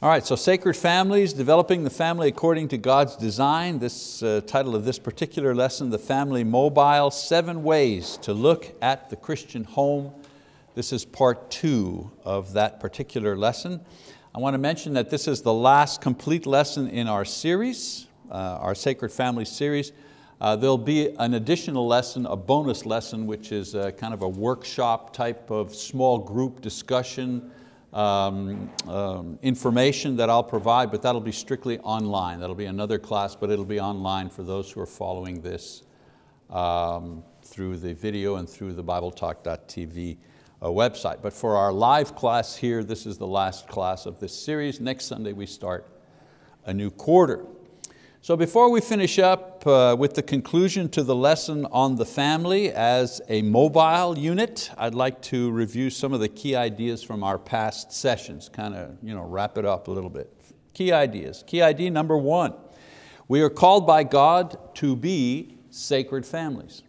All right, so Sacred Families, Developing the Family According to God's Design. This title of this particular lesson, The Family Mobile, 7 Ways to Look at the Christian Home. This is part 2 of that particular lesson. I want to mention that this is the last complete lesson in our series, our Sacred Family series. There'll be an additional lesson, a bonus lesson, which is kind of a workshop type of small group discussion, information that I'll provide, but that'll be strictly online. That'll be another class, but it'll be online for those who are following this through the video and through the BibleTalk.tv website. But for our live class here, this is the last class of this series. Next Sunday we start a new quarter. So before we finish up with the conclusion to the lesson on the family as a mobile unit, I'd like to review some of the key ideas from our past sessions, kind of wrap it up a little bit. Key ideas. Key idea number 1, we are called by God to be sacred families.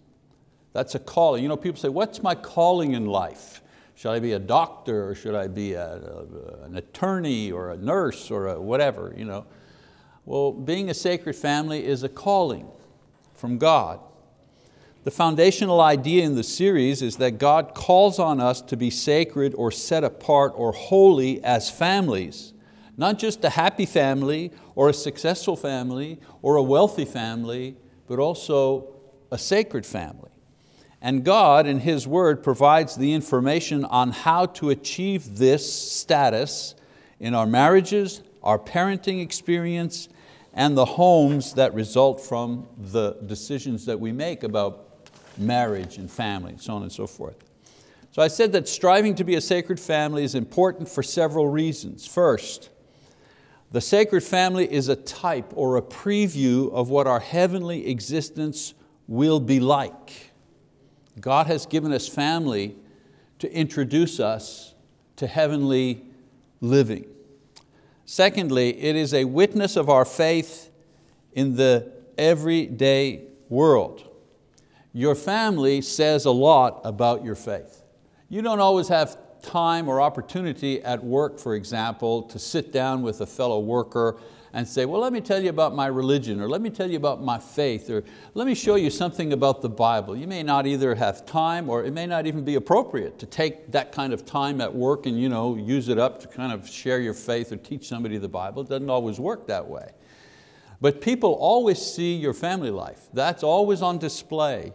That's a calling. People say, what's my calling in life? Should I be a doctor, or should I be an attorney or a nurse or a whatever? Well, being a sacred family is a calling from God. The foundational idea in the series is that God calls on us to be sacred or set apart or holy as families, not just a happy family or a successful family or a wealthy family, but also a sacred family. And God in His word provides the information on how to achieve this status in our marriages, our parenting experience, and the homes that result from the decisions that we make about marriage and family, so on and so forth. So I said that striving to be a sacred family is important for several reasons. First, the sacred family is a type or a preview of what our heavenly existence will be like. God has given us family to introduce us to heavenly living. Secondly, it is a witness of our faith in the everyday world. Your family says a lot about your faith. You don't always have time or opportunity at work, for example, to sit down with a fellow worker and say, well, let me tell you about my religion, or let me tell you about my faith, or let me show you something about the Bible. You may not either have time, or it may not even be appropriate to take that kind of time at work and use it up to kind of share your faith or teach somebody the Bible. It doesn't always work that way. But people always see your family life. That's always on display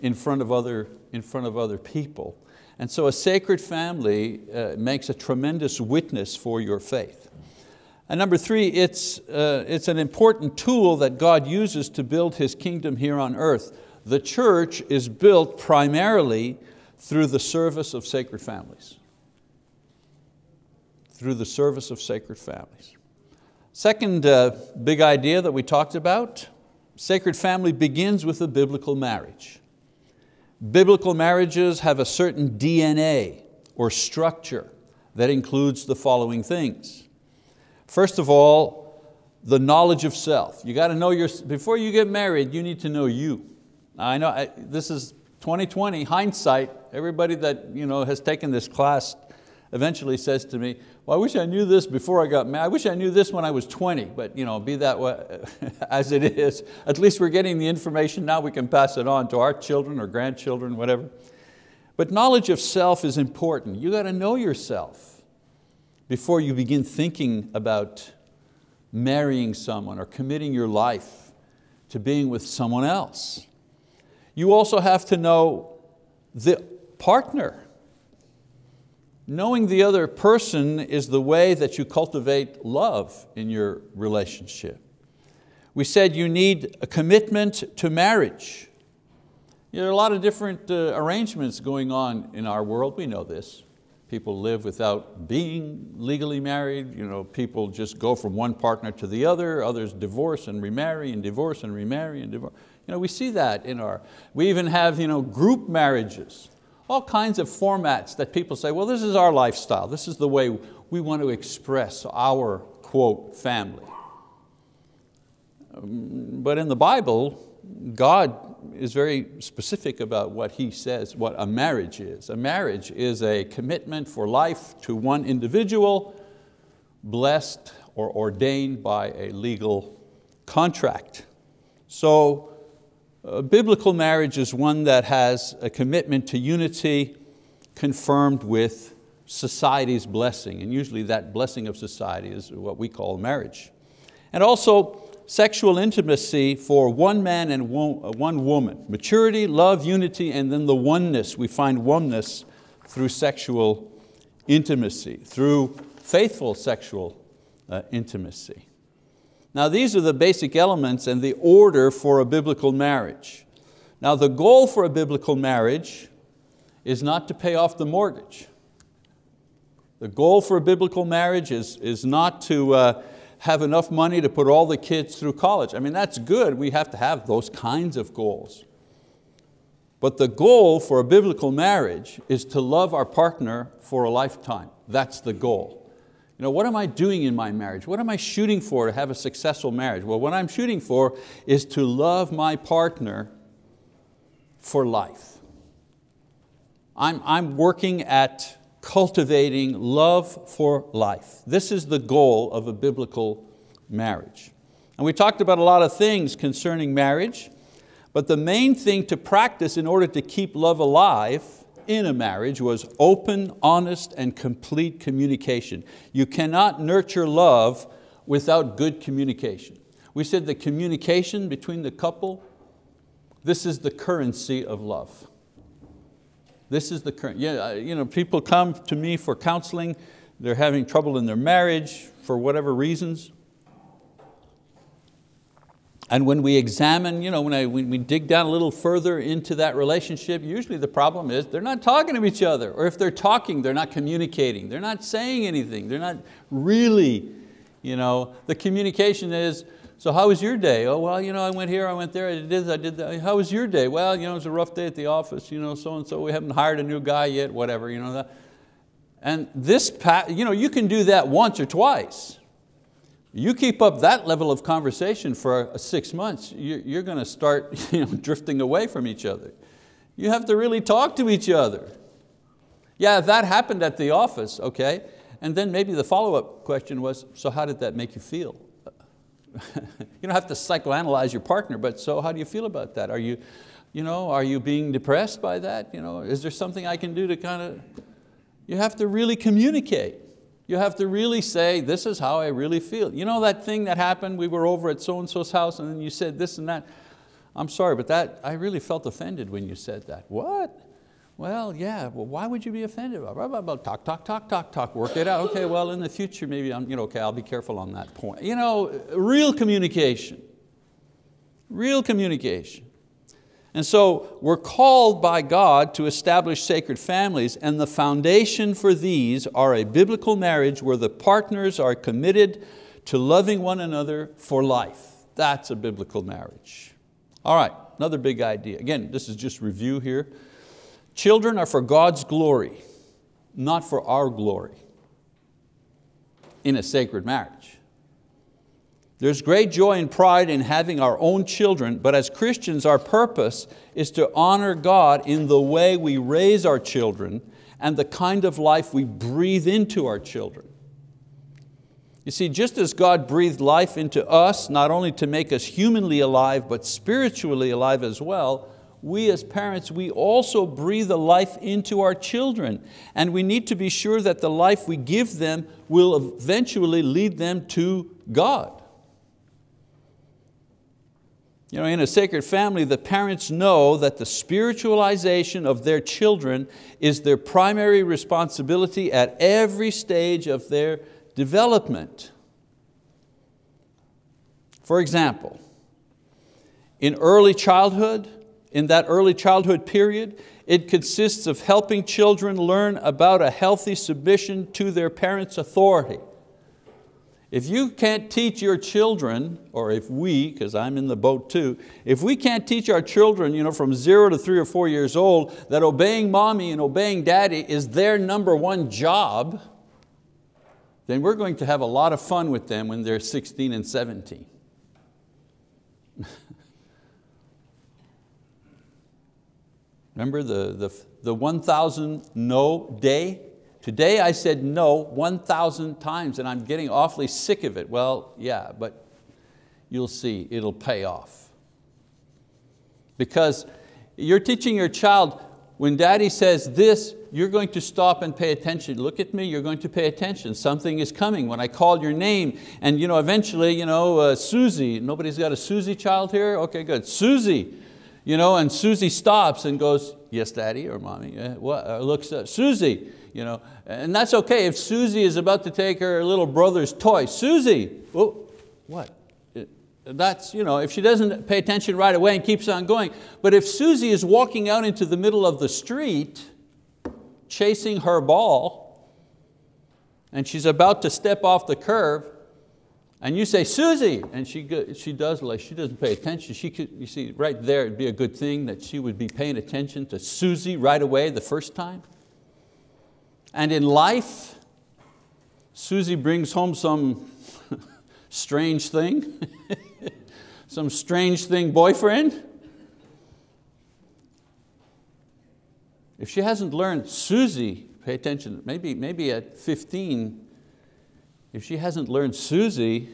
in front of other people. And so a sacred family makes a tremendous witness for your faith. And number 3, it's an important tool that God uses to build His kingdom here on earth. The church is built primarily through the service of sacred families. Through the service of sacred families. Second big idea that we talked about, sacred family begins with a biblical marriage. Biblical marriages have a certain DNA or structure that includes the following things. First of all, the knowledge of self. You got to know yourself. Before you get married, you need to know you. I know this is 2020, hindsight. Everybody that has taken this class eventually says to me, well, I wish I knew this before I got married. I wish I knew this when I was 20, but be that way as it is. At least we're getting the information now. We can pass it on to our children or grandchildren, whatever. But knowledge of self is important. You got to know yourself before you begin thinking about marrying someone or committing your life to being with someone else. You also have to know the partner. Knowing the other person is the way that you cultivate love in your relationship. We said you need a commitment to marriage. There are a lot of different arrangements going on in our world, we know this. People live without being legally married. People just go from one partner to the other. Others divorce and remarry and divorce and remarry and divorce. We see that in our, we even have group marriages, all kinds of formats that people say, well, this is our lifestyle. This is the way we want to express our, quote, family. But in the Bible, God is very specific about what He says, what a marriage is. A marriage is a commitment for life to one individual blessed or ordained by a legal contract. So biblical marriage is one that has a commitment to unity confirmed with society's blessing, and usually that blessing of society is what we call marriage. And also sexual intimacy for one man and one woman. Maturity, love, unity, and then the oneness. We find oneness through sexual intimacy, through faithful sexual intimacy. Now these are the basic elements and the order for a biblical marriage. Now the goal for a biblical marriage is not to pay off the mortgage. The goal for a biblical marriage is not to have enough money to put all the kids through college. I mean, that's good, we have to have those kinds of goals. But the goal for a biblical marriage is to love our partner for a lifetime. That's the goal. You know, what am I doing in my marriage? What am I shooting for to have a successful marriage? Well, what I'm shooting for is to love my partner for life. I'm working at cultivating love for life. This is the goal of a biblical marriage. And we talked about a lot of things concerning marriage. But the main thing to practice in order to keep love alive in a marriage was open, honest, and complete communication. You cannot nurture love without good communication. We said the communication between the couple, this is the currency of love. This is the currency. Yeah, you know, people come to me for counseling, they're having trouble in their marriage for whatever reasons. And when we examine, you know, when we dig down a little further into that relationship, usually the problem is they're not talking to each other, or if they're talking, they're not communicating, they're not saying anything, they're not really, you know, the communication is, so how was your day? Oh, well, you know, I went here, I went there, I did this, I did that. How was your day? Well, you know, it was a rough day at the office, you know, so-and-so, we haven't hired a new guy yet, whatever, you know. And this, you know, you can do that once or twice. You keep up that level of conversation for 6 months, you're going to start drifting away from each other. You have to really talk to each other. Yeah, that happened at the office, okay. And then maybe the follow-up question was, so how did that make you feel? You don't have to psychoanalyze your partner, but so how do you feel about that? Are you being depressed by that? You know, is there something I can do to kind of... You have to really communicate. You have to really say, this is how I really feel. You know that thing that happened, we were over at so-and-so's house and then you said this and that. I'm sorry, but that, I really felt offended when you said that. What? Well, yeah, well, why would you be offended? Talk, work it out. Okay, well, in the future, maybe I'm, okay, I'll be careful on that point. You know, real communication, real communication. And so we're called by God to establish sacred families, and the foundation for these are a biblical marriage where the partners are committed to loving one another for life. That's a biblical marriage. All right, another big idea. Again, this is just review here. Children are for God's glory, not for our glory, in a sacred marriage. There's great joy and pride in having our own children, but as Christians, our purpose is to honor God in the way we raise our children and the kind of life we breathe into our children. You see, just as God breathed life into us, not only to make us humanly alive, but spiritually alive as well, we as parents, we also breathe a life into our children, and we need to be sure that the life we give them will eventually lead them to God. You know, in a sacred family, the parents know that the spiritualization of their children is their primary responsibility at every stage of their development. For example, in early childhood, in that early childhood period, it consists of helping children learn about a healthy submission to their parents' authority. If you can't teach your children, or if we, because I'm in the boat too, if we can't teach our children from 0 to 3 or 4 years old that obeying mommy and obeying daddy is their #1 job, then we're going to have a lot of fun with them when they're 16 and 17. Remember the 1,000 no day? Today I said no 1,000 times and I'm getting awfully sick of it. Well, yeah, but you'll see, it'll pay off. Because you're teaching your child, when daddy says this, you're going to stop and pay attention. Look at me, you're going to pay attention. Something is coming when I call your name. And eventually, Susie, nobody's got a Susie child here? Okay, good. Susie, and Susie stops and goes, yes, daddy or mommy. Looks up, Susie, and that's okay if Susie is about to take her little brother's toy. Susie, oh, what? That's, if she doesn't pay attention right away and keeps on going. But if Susie is walking out into the middle of the street, chasing her ball, and she's about to step off the curve, and you say, Susie, and she doesn't pay attention. She could, you see, right there it'd be a good thing that she would be paying attention to Susie right away the first time. And in life, Susie brings home some strange thing, some strange thing boyfriend. If she hasn't learned, Susie, pay attention, maybe at 15, if she hasn't learned, Susie,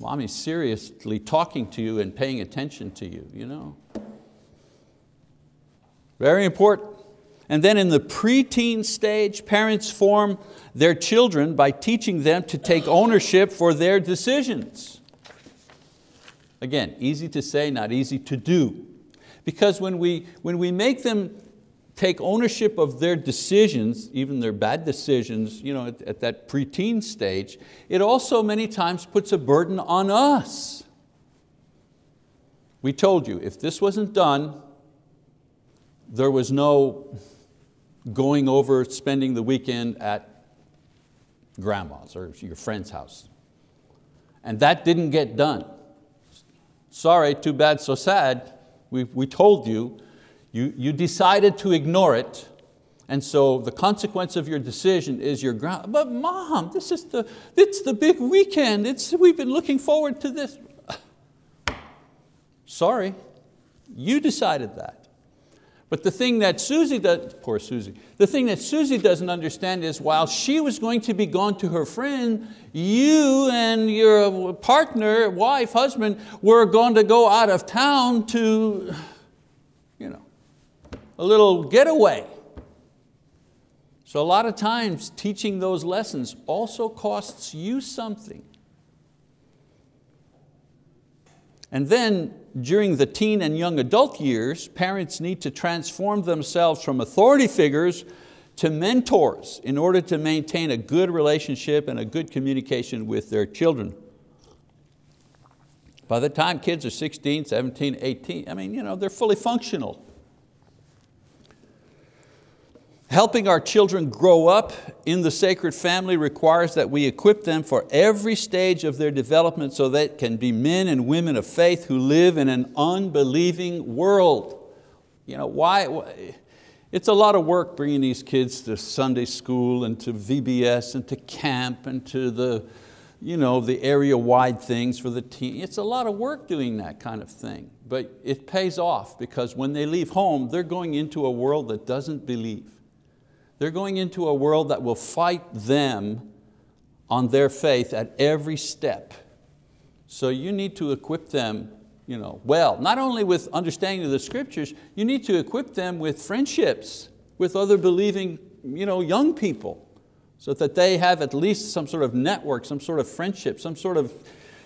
mommy's seriously talking to you and paying attention to you, Very important. And then in the preteen stage, parents form their children by teaching them to take ownership for their decisions. Again, easy to say, not easy to do. Because when we make them take ownership of their decisions, even their bad decisions, at that preteen stage, it also many times puts a burden on us. We told you, if this wasn't done, there was no going over, spending the weekend at grandma's or your friend's house. And that didn't get done. Sorry, too bad, so sad. We told you, you decided to ignore it, and so the consequence of your decision is your grandma. But mom, it's the big weekend. We've been looking forward to this. Sorry, you decided that. But the thing that Susie does, poor Susie, the thing that Susie doesn't understand is while she was going to be gone to her friend, you and your partner, wife, husband, were going to go out of town to, a little getaway. So a lot of times teaching those lessons also costs you something. And then during the teen and young adult years, parents need to transform themselves from authority figures to mentors in order to maintain a good relationship and a good communication with their children. By the time kids are 16, 17, 18, they're fully functional. Helping our children grow up in the sacred family requires that we equip them for every stage of their development so they can be men and women of faith who live in an unbelieving world. Why? It's a lot of work bringing these kids to Sunday school and to VBS and to camp and to the, the area-wide things for the teen. It's a lot of work doing that kind of thing, but it pays off because when they leave home, they're going into a world that doesn't believe. They're going into a world that will fight them on their faith at every step. So you need to equip them well, not only with understanding of the scriptures, you need to equip them with friendships, with other believing young people, so that they have at least some sort of network, some sort of friendship, some sort of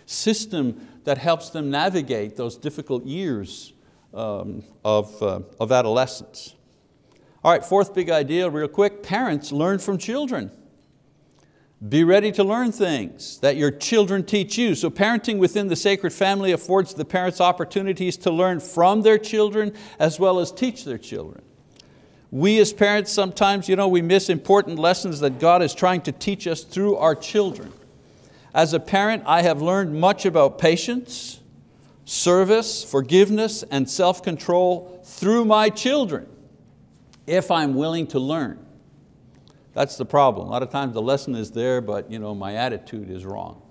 system that helps them navigate those difficult years of adolescence. All right, fourth big idea real quick. Parents, learn from children. Be ready to learn things that your children teach you. So parenting within the sacred family affords the parents opportunities to learn from their children as well as teach their children. We as parents sometimes we miss important lessons that God is trying to teach us through our children. As a parent, I have learned much about patience, service, forgiveness, and self-control through my children. If I'm willing to learn. That's the problem. A lot of times the lesson is there, but my attitude is wrong.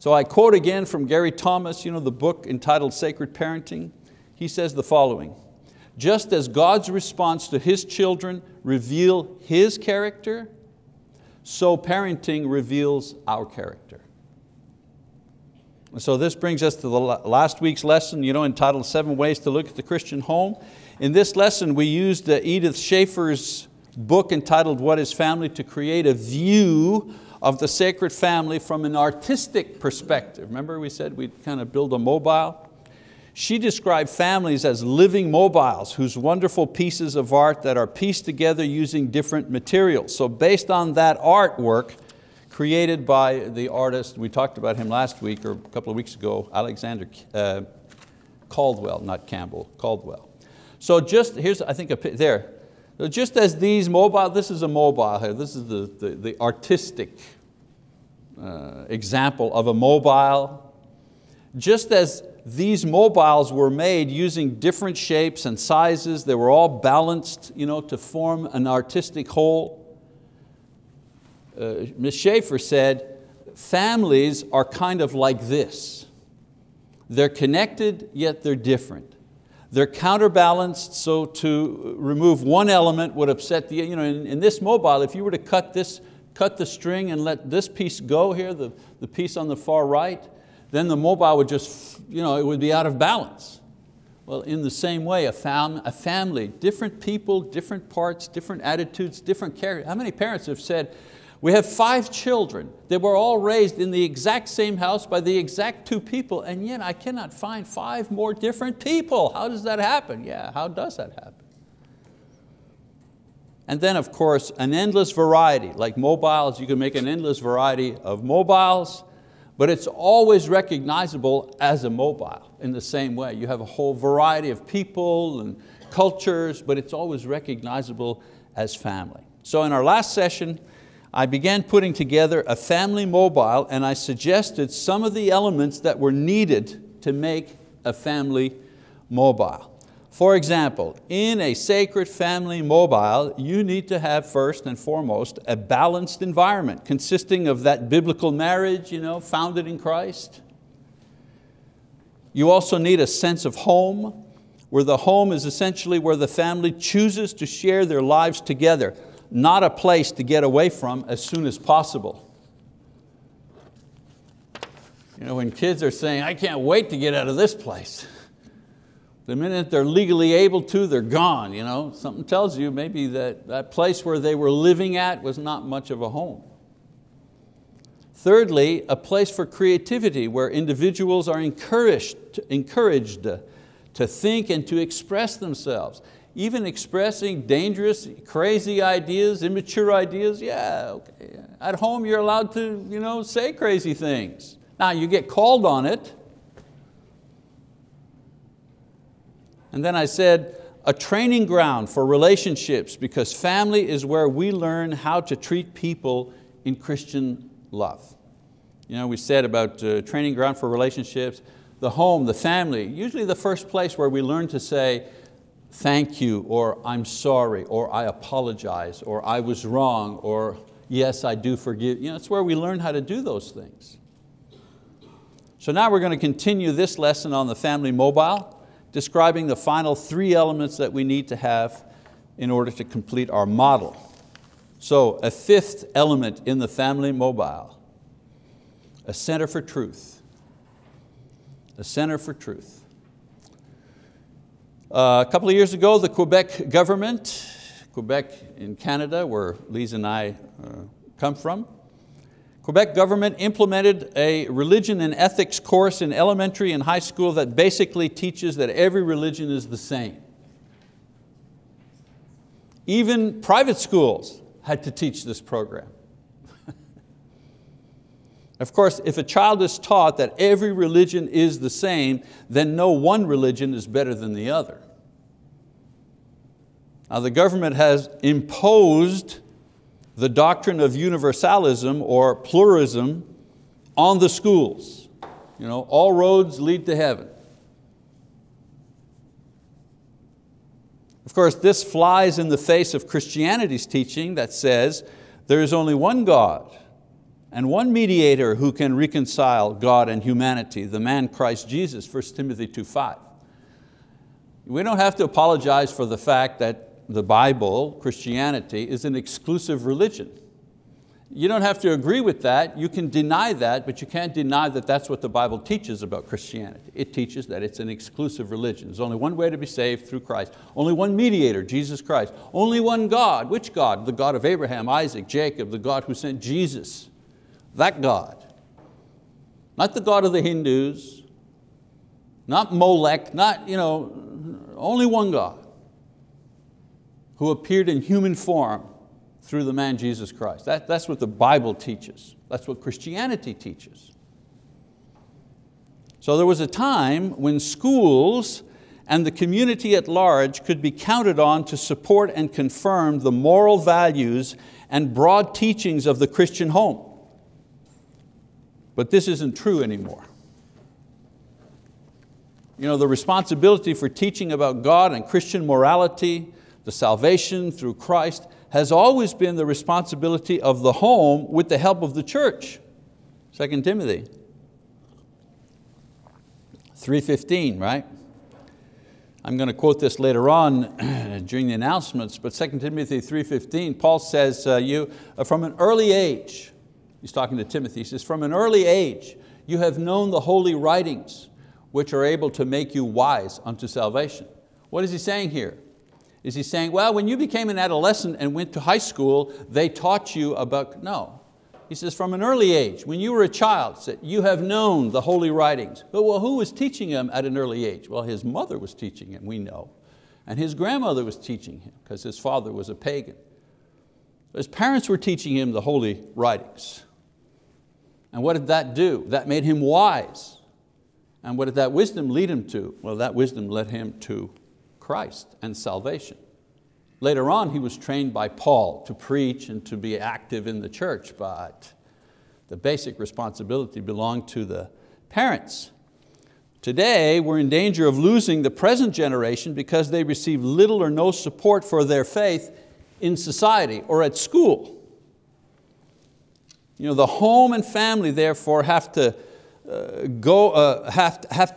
So I quote again from Gary Thomas, the book entitled Sacred Parenting. He says the following: just as God's response to His children reveals His character, so parenting reveals our character. And so this brings us to the last week's lesson, entitled 7 Ways to Look at the Christian Home. In this lesson, we used Edith Schaeffer's book entitled What is Family? To create a view of the sacred family from an artistic perspective. Remember we said we'd kind of build a mobile? She described families as living mobiles whose wonderful pieces of art that are pieced together using different materials. So based on that artwork created by the artist, we talked about him last week or a couple of weeks ago, Alexander Caldwell, not Campbell, Caldwell. So just, here's I think a picture there. So just as these mobile, this is a mobile here, this is the artistic example of a mobile. Just as these mobiles were made using different shapes and sizes, they were all balanced to form an artistic whole. Ms. Schaeffer said, families are kind of like this. They're connected, yet they're different. They're counterbalanced, so to remove one element would upset the, in this mobile, if you were to cut the string and let this piece go here, the piece on the far right, then the mobile would just, it would be out of balance. Well, in the same way, a family, different people, different parts, different attitudes, different characters. How many parents have said, we have 5 children. They were all raised in the exact same house by the exact 2 people, and yet I cannot find 5 more different people. How does that happen? Yeah, how does that happen? And then of course, an endless variety, like mobiles, you can make an endless variety of mobiles, but it's always recognizable as a mobile in the same way. You have a whole variety of people and cultures, but it's always recognizable as family. So in our last session, I began putting together a family mobile, and I suggested some of the elements that were needed to make a family mobile. For example, in a sacred family mobile, you need to have first and foremost a balanced environment consisting of that biblical marriage, founded in Christ. You also need a sense of home, where the home is essentially where the family chooses to share their lives together, not a place to get away from as soon as possible. When kids are saying, I can't wait to get out of this place. The minute they're legally able to, they're gone. Something tells you maybe that place where they were living at was not much of a home. Thirdly, a place for creativity where individuals are encouraged to think and to express themselves. Even expressing dangerous, crazy ideas, immature ideas, yeah, okay. At home you're allowed to say crazy things. Now you get called on it. And then I said, a training ground for relationships, because family is where we learn how to treat people in Christian love. We said about training ground for relationships, the home, the family, usually the first place where we learn to say, thank you, or I'm sorry, or I apologize, or I was wrong, or yes, I do forgive. It's where we learn how to do those things. So now we're going to continue this lesson on the family mobile, describing the final 3 elements that we need to have in order to complete our model. So a 5th element in the family mobile, a center for truth, a center for truth. A couple of years ago, the Quebec government, Quebec in Canada, where Lisa and I come from, Quebec government implemented a religion and ethics course in elementary and high school that basically teaches that every religion is the same. Even private schools had to teach this program. Of course, if a child is taught that every religion is the same, then no one religion is better than the other. Now, the government has imposed the doctrine of universalism or pluralism on the schools. All roads lead to heaven. Of course, this flies in the face of Christianity's teaching that says there is only one God and one mediator who can reconcile God and humanity, the man Christ Jesus, 1 Timothy 2:5. We don't have to apologize for the fact that the Bible, Christianity, is an exclusive religion. You don't have to agree with that. You can deny that, but you can't deny that that's what the Bible teaches about Christianity. It teaches that it's an exclusive religion. There's only one way to be saved, through Christ. Only one mediator, Jesus Christ. Only one God. Which God? The God of Abraham, Isaac, Jacob, the God who sent Jesus. That God. Not the God of the Hindus, not Molech, not, you know, only one God who appeared in human form through the man Jesus Christ. That's what the Bible teaches. That's what Christianity teaches. So there was a time when schools and the community at large could be counted on to support and confirm the moral values and broad teachings of the Christian home. But this isn't true anymore. You know, the responsibility for teaching about God and Christian morality, the salvation through Christ, has always been the responsibility of the home with the help of the church. 2 Timothy 3:15, right? I'm going to quote this later on during the announcements, but 2 Timothy 3:15, Paul says, from an early age, he's talking to Timothy, he says, from an early age, you have known the holy writings, which are able to make you wise unto salvation. What is he saying here? Is he saying, well, when you became an adolescent and went to high school, they taught you about, no. He says, from an early age, when you were a child, you have known the holy writings. But well, who was teaching him at an early age? Well, his mother was teaching him, we know. And his grandmother was teaching him, because his father was a pagan. His parents were teaching him the holy writings. And what did that do? That made him wise. And what did that wisdom lead him to? Well, that wisdom led him to Christ and salvation. Later on, he was trained by Paul to preach and to be active in the church, but the basic responsibility belonged to the parents. Today, we're in danger of losing the present generation because they receive little or no support for their faith in society or at school. You know, the home and family, therefore, have to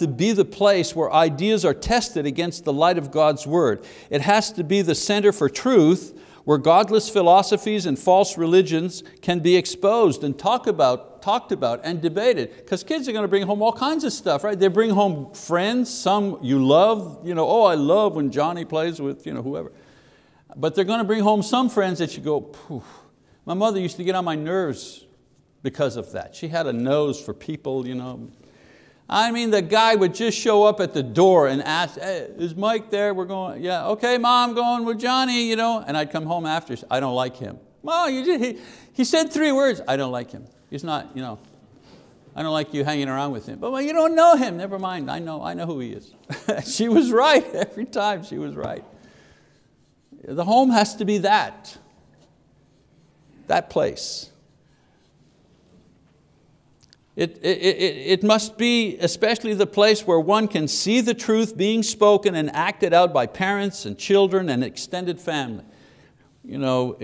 be the place where ideas are tested against the light of God's word. It has to be the center for truth where godless philosophies and false religions can be exposed and talked about and debated. Because kids are going to bring home all kinds of stuff, right? They bring home friends, some you love, you know, oh, I love when Johnny plays with, you know, whoever. But they're going to bring home some friends that you go, poof. My mother used to get on my nerves because of that. She had a nose for people, you know. I mean, the guy would just show up at the door and ask, hey, is Mike there? We're going, yeah, okay, Mom, going with Johnny, you know. And I'd come home after, I don't like him. Mom, you did, he said 3 words, I don't like him. He's not, you know, I don't like you hanging around with him. But well, you don't know him, never mind, I know who he is. She was right every time, she was right. The home has to be that place. It must be especially the place where one can see the truth being spoken and acted out by parents and children and extended family. You know,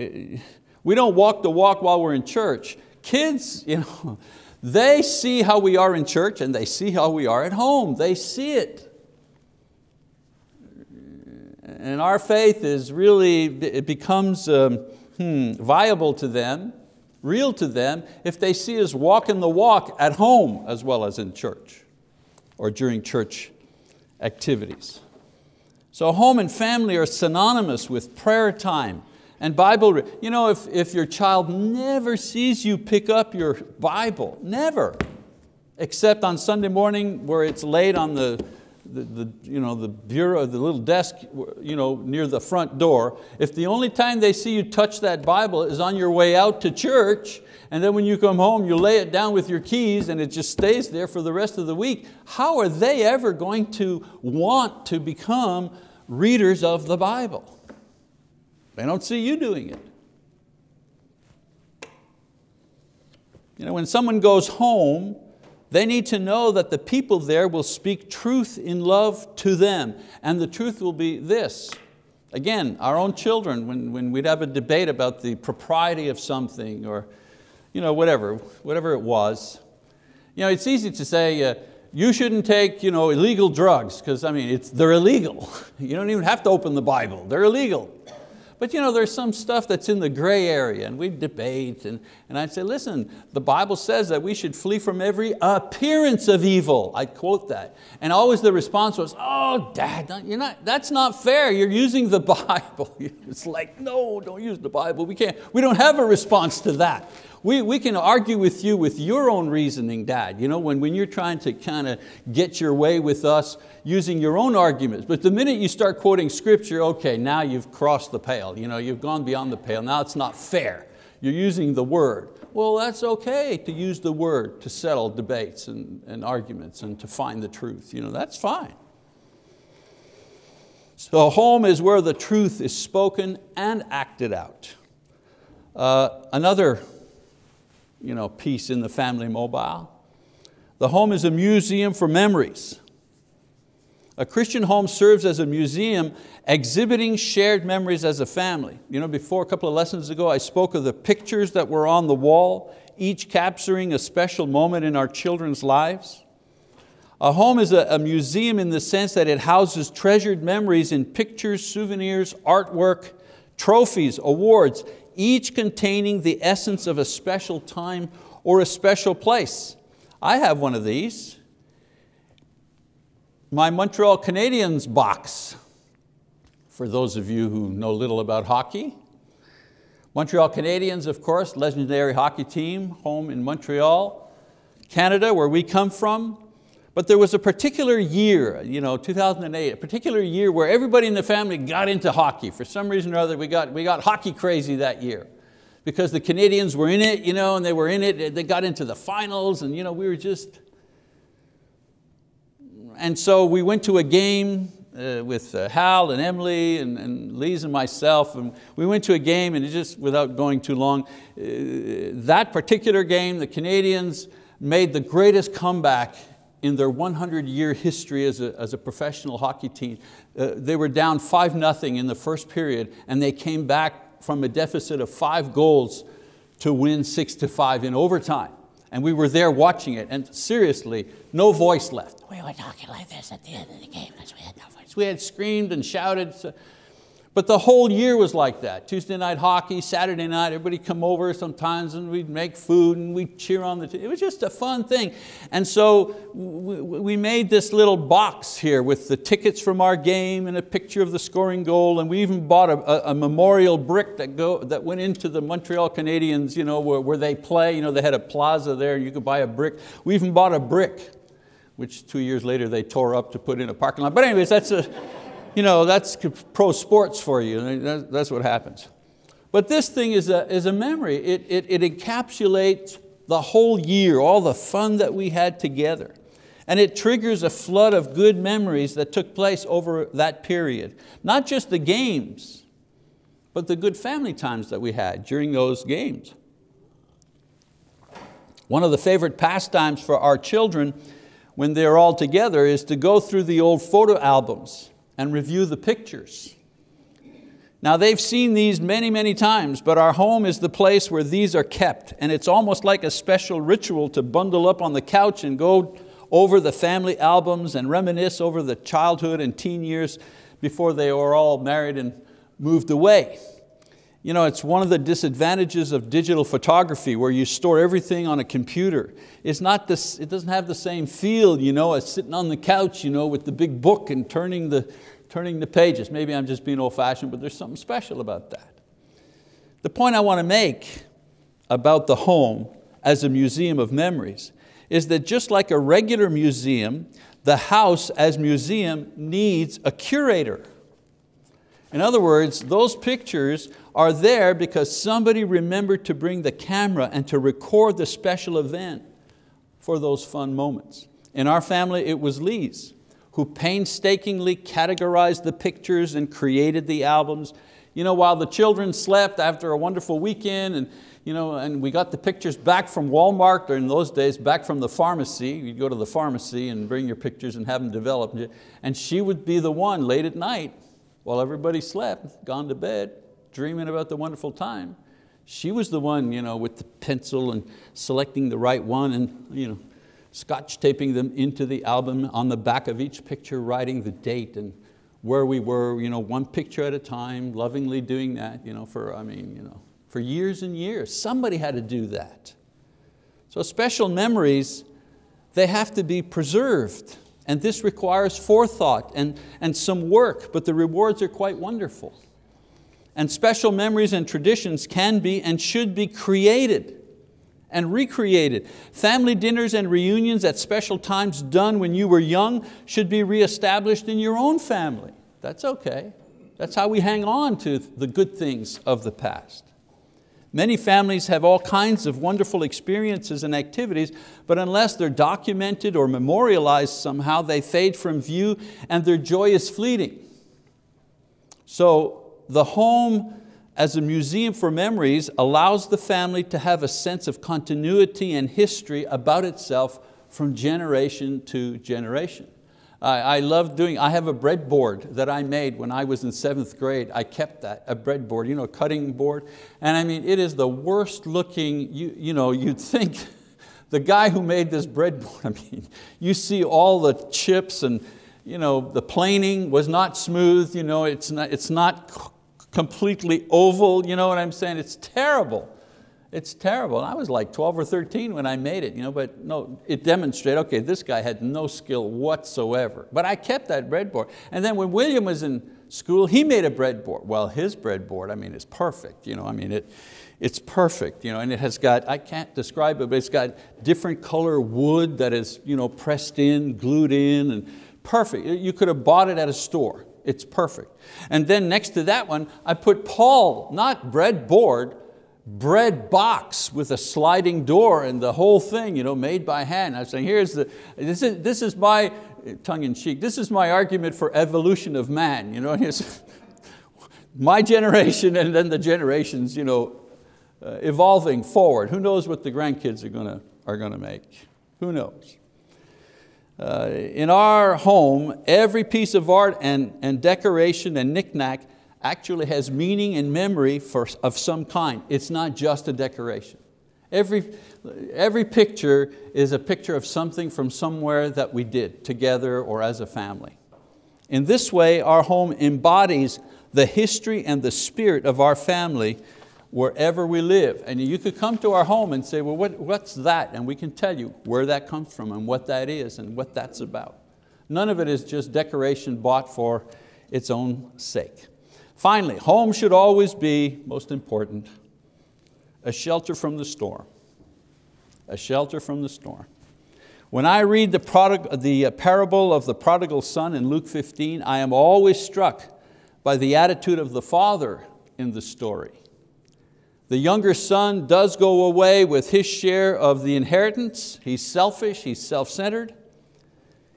we don't walk the walk while we're in church. Kids, you know, they see how we are in church and they see how we are at home. They see it. And our faith is really, it becomes viable to them, real to them, if they see us walking the walk at home as well as in church or during church activities. So home and family are synonymous with prayer time and Bible reading. You know, if your child never sees you pick up your Bible, never, except on Sunday morning where it's laid on the bureau, the little desk, you know, near the front door. If the only time they see you touch that Bible is on your way out to church, and then when you come home, you lay it down with your keys and it just stays there for the rest of the week, how are they ever going to want to become readers of the Bible? They don't see you doing it. You know, when someone goes home, they need to know that the people there will speak truth in love to them. And the truth will be this. Again, our own children, when we'd have a debate about the propriety of something or, you know, whatever it was. You know, it's easy to say, you shouldn't take, you know, illegal drugs, because I mean, they're illegal. You don't even have to open the Bible, they're illegal. But you know, there's some stuff that's in the gray area, and we debate, and I'd say, listen, the Bible says that we should flee from every appearance of evil. I quote that. And always the response was, oh, Dad, that's not fair. You're using the Bible. It's like, no, don't use the Bible. We don't have a response to that. We can argue with you with your own reasoning, Dad. You know, when you're trying to kind of get your way with us using your own arguments. But the minute you start quoting scripture, okay, now you've crossed the pale. You know, you've gone beyond the pale. Now it's not fair. You're using the word. Well, that's okay to use the word to settle debates and arguments and to find the truth. You know, that's fine. So home is where the truth is spoken and acted out. Another piece in the Family Mobile. The home is a museum for memories. A Christian home serves as a museum exhibiting shared memories as a family. You know, before a couple of lessons ago, I spoke of the pictures that were on the wall, each capturing a special moment in our children's lives. A home is a museum in the sense that it houses treasured memories in pictures, souvenirs, artwork, trophies, awards, each containing the essence of a special time or a special place. I have one of these. My Montreal Canadiens box. For those of you who know little about hockey. Montreal Canadiens, of course, legendary hockey team, home in Montreal, Canada, where we come from. But there was a particular year, 2008, a particular year where everybody in the family got into hockey. For some reason or other, we got hockey crazy that year because the Canadians were in it, and they were in it, they got into the finals, and we were just... And so we went to a game with Hal and Emily and Lise and myself, and we went to a game, and just without going too long, that particular game, the Canadians made the greatest comeback in their 100-year history as a professional hockey team. They were down 5-0 in the first period, and they came back from a deficit of 5 goals to win 6-5 in overtime. And we were there watching it, and seriously, no voice left. We were talking like this at the end of the game, because we had no voice. We had screamed and shouted, but the whole year was like that. Tuesday night hockey, Saturday night, everybody come over sometimes and we'd make food and we'd cheer on the team. It was just a fun thing. And so we made this little box here with the tickets from our game and a picture of the scoring goal. And we even bought a memorial brick that went into the Montreal Canadiens, where they play. They had a plaza there, you could buy a brick. We even bought a brick, which 2 years later they tore up to put in a parking lot. But anyways, that's a... that's pro sports for you. That's what happens. But this thing is a memory. It encapsulates the whole year, all the fun that we had together. And it triggers a flood of good memories that took place over that period. Not just the games, but the good family times that we had during those games. One of the favorite pastimes for our children when they're all together is to go through the old photo albums and review the pictures. Now they've seen these many, many times, but our home is the place where these are kept, and it's almost like a special ritual to bundle up on the couch and go over the family albums and reminisce over the childhood and teen years before they were all married and moved away. You know, it's one of the disadvantages of digital photography where you store everything on a computer. It's not this, it doesn't have the same feel, as sitting on the couch, with the big book and turning the pages. Maybe I'm just being old-fashioned, but there's something special about that. The point I want to make about the home as a museum of memories is that just like a regular museum, the house as museum needs a curator. In other words, those pictures are there because somebody remembered to bring the camera and to record the special event for those fun moments. In our family, it was Lise who painstakingly categorized the pictures and created the albums. While the children slept after a wonderful weekend, and we got the pictures back from Walmart, or in those days, back from the pharmacy. You'd go to the pharmacy and bring your pictures and have them developed. And she would be the one late at night, while everybody slept, gone to bed, dreaming about the wonderful time. She was the one, with the pencil and selecting the right one and scotch taping them into the album, on the back of each picture writing the date and where we were, one picture at a time, lovingly doing that, for years and years. Somebody had to do that. So special memories, they have to be preserved, and this requires forethought and some work, but the rewards are quite wonderful. And special memories and traditions can be and should be created and recreated. Family dinners and reunions at special times done when you were young should be reestablished in your own family. That's okay. That's how we hang on to the good things of the past. Many families have all kinds of wonderful experiences and activities, but unless they're documented or memorialized somehow, they fade from view and their joy is fleeting. So the home as a museum for memories allows the family to have a sense of continuity and history about itself from generation to generation. I love doing, I have a breadboard that I made when I was in 7th grade. I kept that, a breadboard, a cutting board. And I mean, it is the worst looking, you'd think the guy who made this breadboard, you see all the chips and the planing was not smooth, it's not completely oval, you know what I'm saying? It's terrible. It's terrible. I was like 12 or 13 when I made it, but no, it demonstrated, okay, this guy had no skill whatsoever. But I kept that breadboard. And then when William was in school, he made a breadboard. Well, his breadboard, is perfect. It's perfect, and it has got, I can't describe it, but it's got different color wood that is, pressed in, glued in, and perfect. You could have bought it at a store. It's perfect. And then next to that one, I put Paul, not breadboard, bread box with a sliding door and the whole thing, made by hand. I was saying, here's the, this is my, tongue in cheek, this is my argument for evolution of man, my generation and then the generations, evolving forward. Who knows what the grandkids are gonna make? Who knows? In our home, every piece of art and decoration and knickknack actually has meaning and memory of some kind. It's not just a decoration. Every picture is a picture of something from somewhere that we did together or as a family. In this way, our home embodies the history and the spirit of our family wherever we live. And you could come to our home and say, well, what's that? And we can tell you where that comes from and what that is and what that's about. None of it is just decoration bought for its own sake. Finally, home should always be, most important, a shelter from the storm. A shelter from the storm. When I read the parable of the prodigal son in Luke 15, I am always struck by the attitude of the father in the story. The younger son does go away with his share of the inheritance. He's selfish, he's self-centered.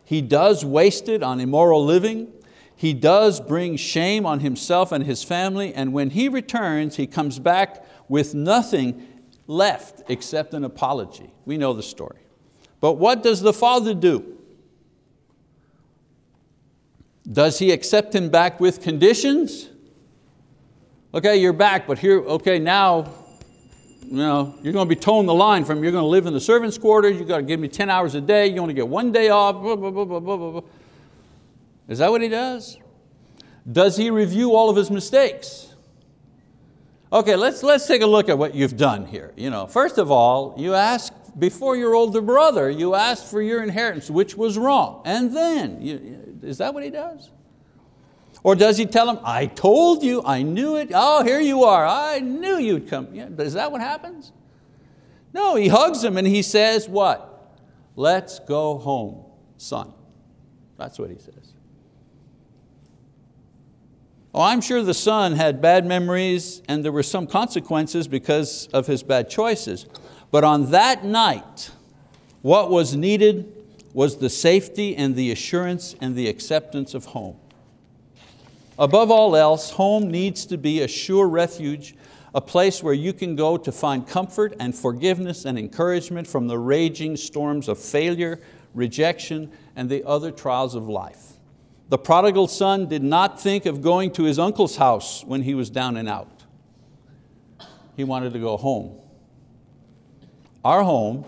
He does waste it on immoral living. He does bring shame on himself and his family, and when he returns, he comes back with nothing left except an apology. We know the story. But what does the father do? Does he accept him back with conditions? Okay, you're back, but here, okay, now, you're going to be towing the line from you're going to live in the servants' quarters, you've got to give me 10 hours a day, you only get one day off, blah, blah, blah, blah, blah, blah. Is that what he does? Does he review all of his mistakes? Okay, let's take a look at what you've done here. First of all, you asked, before your older brother, you asked for your inheritance, which was wrong. And then, is that what he does? Or does he tell him, I told you, I knew it, oh, here you are, I knew you'd come. Yeah, but is that what happens? No, he hugs him and he says what? Let's go home, son. That's what he says. Oh, I'm sure the son had bad memories and there were some consequences because of his bad choices. But on that night, what was needed was the safety and the assurance and the acceptance of home. Above all else, home needs to be a sure refuge, a place where you can go to find comfort and forgiveness and encouragement from the raging storms of failure, rejection, and the other trials of life. The prodigal son did not think of going to his uncle's house when he was down and out. He wanted to go home. Our home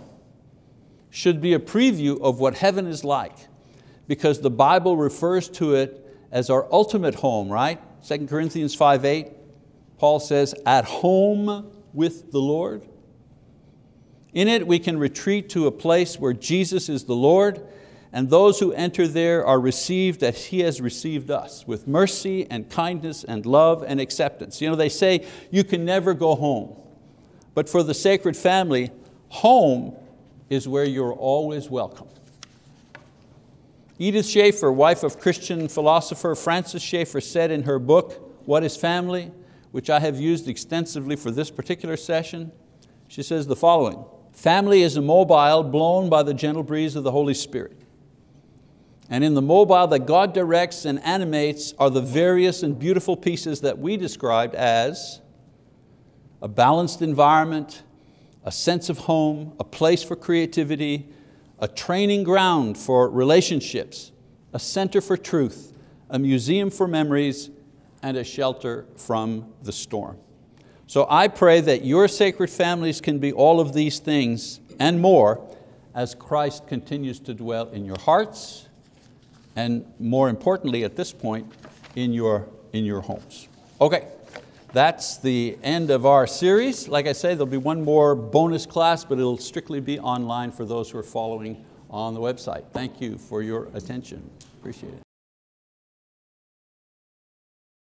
should be a preview of what heaven is like, because the Bible refers to it as our ultimate home, right? 2 Corinthians 5:8, Paul says, at home with the Lord. In it we can retreat to a place where Jesus is the Lord, and those who enter there are received as He has received us, with mercy and kindness and love and acceptance. You know, they say you can never go home, but for the Sacred Family, home is where you're always welcome. Edith Schaeffer, wife of Christian philosopher Francis Schaeffer, said in her book, What is Family?, which I have used extensively for this particular session, she says the following: family is a mobile blown by the gentle breeze of the Holy Spirit. And in the mobile that God directs and animates are the various and beautiful pieces that we described as a balanced environment, a sense of home, a place for creativity, a training ground for relationships, a center for truth, a museum for memories, and a shelter from the storm. So I pray that your sacred families can be all of these things and more as Christ continues to dwell in your hearts and, more importantly at this point, in your homes. Okay. That's the end of our series. Like I say, there'll be one more bonus class, but it'll strictly be online for those who are following on the website. Thank you for your attention. Appreciate it.